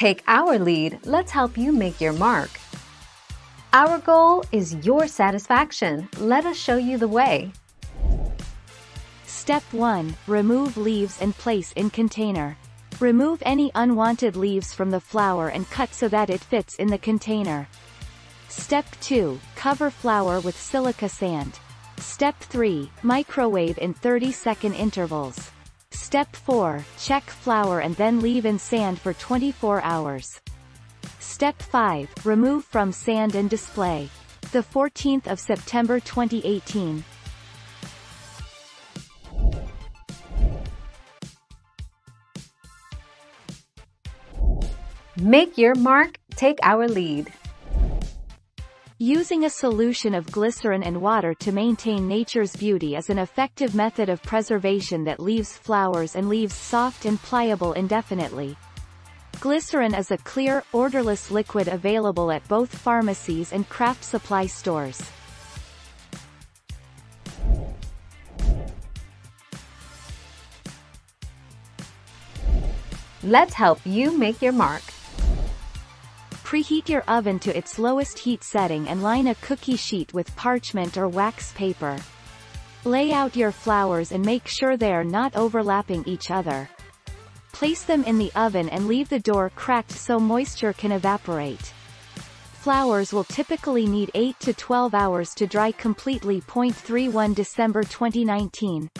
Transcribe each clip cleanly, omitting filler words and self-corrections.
Take our lead, let's help you make your mark. Our goal is your satisfaction. Let us show you the way. Step 1. Remove leaves and place in container. Remove any unwanted leaves from the flower and cut so that it fits in the container. Step 2. Cover flower with silica sand. Step 3. Microwave in 30-second intervals. Step 4. Check flour and then leave in sand for 24 hours. Step 5. Remove from sand and display. The 14th of September 2018. Make your mark, take our lead. Using a solution of glycerin and water to maintain nature's beauty is an effective method of preservation that leaves flowers and leaves soft and pliable indefinitely. Glycerin is a clear, odorless liquid available at both pharmacies and craft supply stores. Let's help you make your mark. Preheat your oven to its lowest heat setting and line a cookie sheet with parchment or wax paper. Lay out your flowers and make sure they are not overlapping each other. Place them in the oven and leave the door cracked so moisture can evaporate. Flowers will typically need 8 to 12 hours to dry completely. 31 December 2019.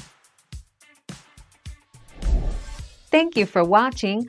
Thank you for watching.